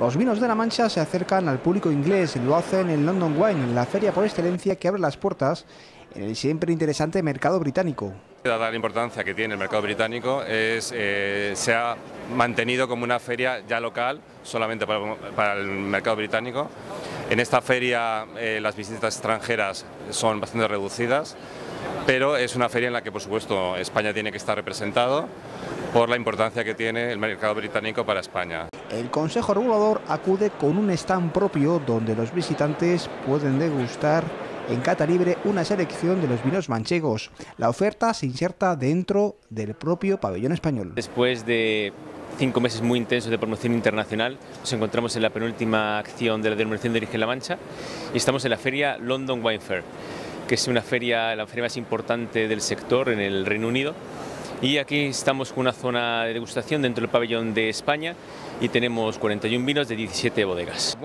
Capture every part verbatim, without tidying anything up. Los vinos de La Mancha se acercan al público inglés, lo hacen en London Wine, la feria por excelencia que abre las puertas en el siempre interesante mercado británico. Dada la importancia que tiene el mercado británico, es, eh, se ha mantenido como una feria ya local, solamente para, para el mercado británico. En esta feria eh, las visitas extranjeras son bastante reducidas, pero es una feria en la que, por supuesto, España tiene que estar representado por la importancia que tiene el mercado británico para España. El Consejo Regulador acude con un stand propio donde los visitantes pueden degustar en cata libre una selección de los vinos manchegos. La oferta se inserta dentro del propio pabellón español. Después de cinco meses muy intensos de promoción internacional, nos encontramos en la penúltima acción de la denominación de origen La Mancha y estamos en la feria London Wine Fair, que es una feria, la feria más importante del sector en el Reino Unido. Y aquí estamos con una zona de degustación dentro del pabellón de España y tenemos cuarenta y un vinos de diecisiete bodegas.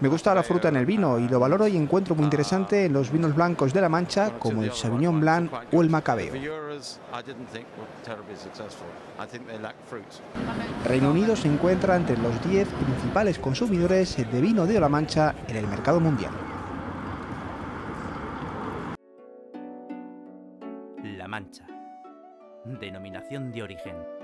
Me gusta la fruta en el vino y lo valoro y encuentro muy interesante en los vinos blancos de La Mancha como el Sauvignon Blanc o el Macabeo. Reino Unido se encuentra entre los diez principales consumidores de vino de La Mancha en el mercado mundial. La Mancha, denominación de origen.